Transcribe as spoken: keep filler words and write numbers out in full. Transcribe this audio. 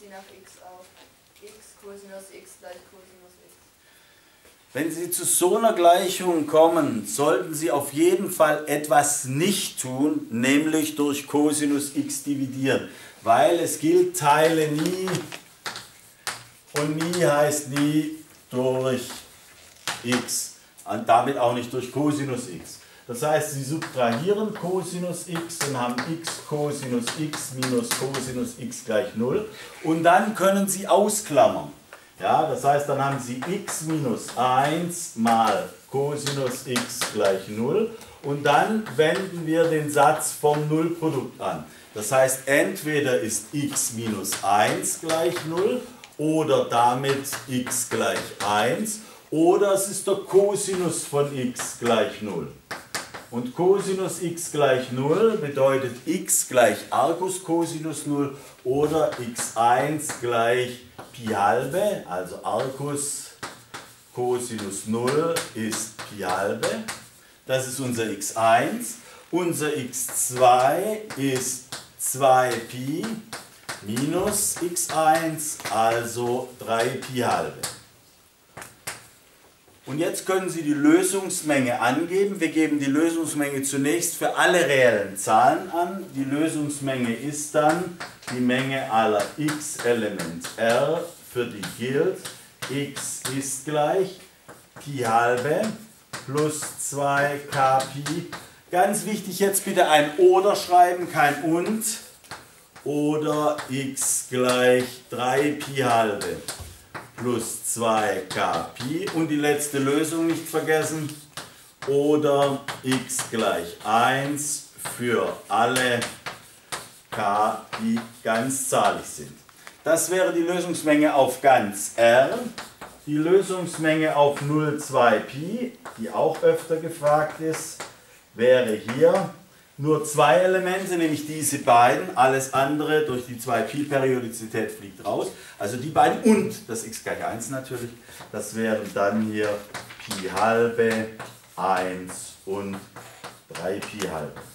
sie nach x auf. X Kosinus x gleich Kosinus x. Wenn Sie zu so einer Gleichung kommen, sollten Sie auf jeden Fall etwas nicht tun, nämlich durch Kosinus x dividieren. Weil es gilt, teile nie und nie heißt nie durch x und damit auch nicht durch Kosinus x. Das heißt, Sie subtrahieren Cosinus x und haben x Cosinus x minus Cosinus x gleich null. Und dann können Sie ausklammern. Ja, das heißt, dann haben Sie x minus eins mal Cosinus x gleich null. Und dann wenden wir den Satz vom Nullprodukt an. Das heißt, entweder ist x minus eins gleich null oder damit x gleich eins. Oder es ist der Cosinus von x gleich null. Und Cosinus x gleich null bedeutet x gleich Argus Cosinus null oder x eins gleich Pi halbe, also Argus Cosinus null ist Pi halbe. Das ist unser x eins. Unser x zwei ist zwei Pi minus x eins, also drei Pi halbe. Und jetzt können Sie die Lösungsmenge angeben. Wir geben die Lösungsmenge zunächst für alle reellen Zahlen an. Die Lösungsmenge ist dann die Menge aller x-Element R, für die gilt, x ist gleich Pi halbe plus zwei k Pi. Ganz wichtig jetzt bitte ein oder schreiben, kein und. Oder x gleich drei Pi halbe plus zwei k Pi und die letzte Lösung nicht vergessen, oder x gleich eins für alle k, die ganzzahlig sind. Das wäre die Lösungsmenge auf ganz R, die Lösungsmenge auf null Komma zwei Pi, die auch öfter gefragt ist, wäre hier nur zwei Elemente, nämlich diese beiden, alles andere durch die zwei Pi-Periodizität fliegt raus. Also die beiden und das x gleich eins natürlich, das wären dann hier Pi halbe, eins und drei Pi halbe.